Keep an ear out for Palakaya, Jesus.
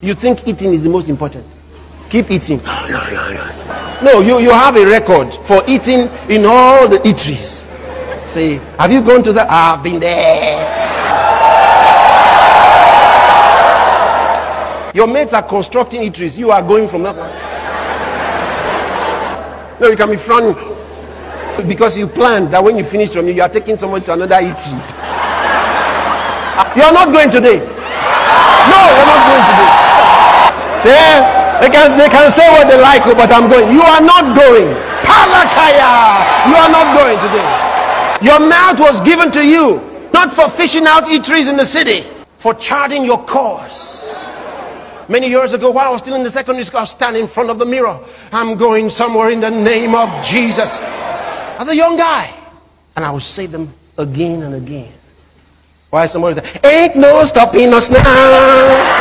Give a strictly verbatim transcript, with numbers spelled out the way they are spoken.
You think eating is the most important. Keep eating. No, you, you have a record for eating in all the eateries. Say, have you gone to that? I've been there. Your mates are constructing eateries. You are going from that one. No, you can be frowning. Because you planned that when you finish from you, you are taking someone to another eatery. You are not going today. No, you are not going today. See? They can, they can say what they like, but I'm going. You are not going. Palakaya! You are not going today. Your mouth was given to you, not for fishing out eateries in the city, for charting your course. Many years ago, while I was still in the secondary school, I was standing in front of the mirror. I'm going somewhere in the name of Jesus. As a young guy, and I would say them again and again. Why somebody said, ain't no stopping us now.